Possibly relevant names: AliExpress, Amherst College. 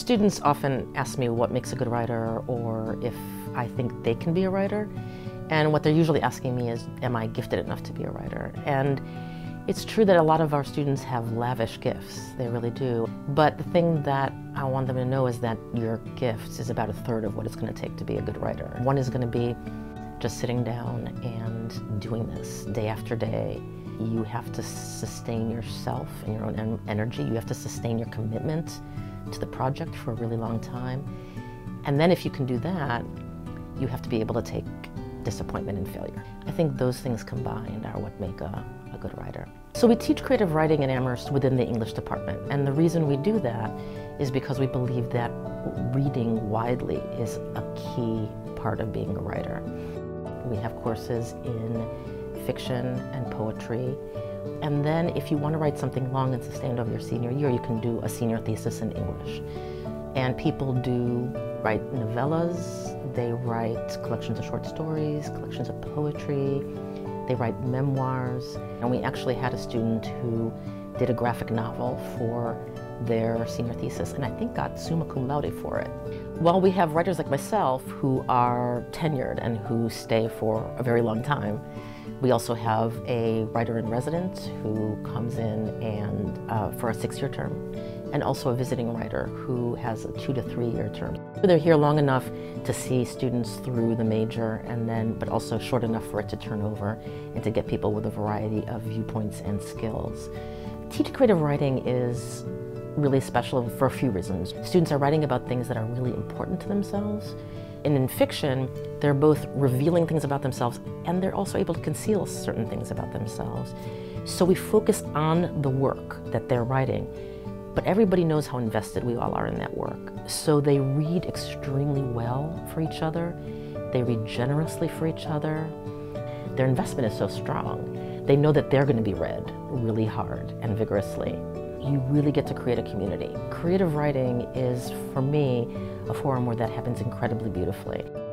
Students often ask me what makes a good writer or if I think they can be a writer. And what they're usually asking me is, am I gifted enough to be a writer? And it's true that a lot of our students have lavish gifts, they really do. But the thing that I want them to know is that your gift is about a third of what it's going to take to be a good writer. One is going to be just sitting down and doing this day after day. You have to sustain yourself and your own energy. You have to sustain your commitment to the project for a really long time. And then if you can do that, you have to be able to take disappointment and failure. I think those things combined are what make a good writer. So we teach creative writing at Amherst within the English department, and the reason we do that is because we believe that reading widely is a key part of being a writer. We have courses in fiction and poetry, and then if you want to write something long and sustained over your senior year, you can do a senior thesis in English. And people do write novellas, they write collections of short stories, collections of poetry, they write memoirs. And we actually had a student who did a graphic novel for their senior thesis and I think got summa cum laude for it. While we have writers like myself who are tenured and who stay for a very long time, we also have a writer-in-residence who comes in and for a 6-year term, and also a visiting writer who has a 2- to 3-year term. They're here long enough to see students through the major, and then, but also short enough for it to turn over and to get people with a variety of viewpoints and skills. Teach creative writing is really special for a few reasons. Students are writing about things that are really important to themselves, and in fiction, they're both revealing things about themselves and they're also able to conceal certain things about themselves. So we focus on the work that they're writing, but everybody knows how invested we all are in that work. So they read extremely well for each other. They read generously for each other. Their investment is so strong. They know that they're going to be read really hard and vigorously. You really get to create a community. Creative writing is, for me, a forum where that happens incredibly beautifully.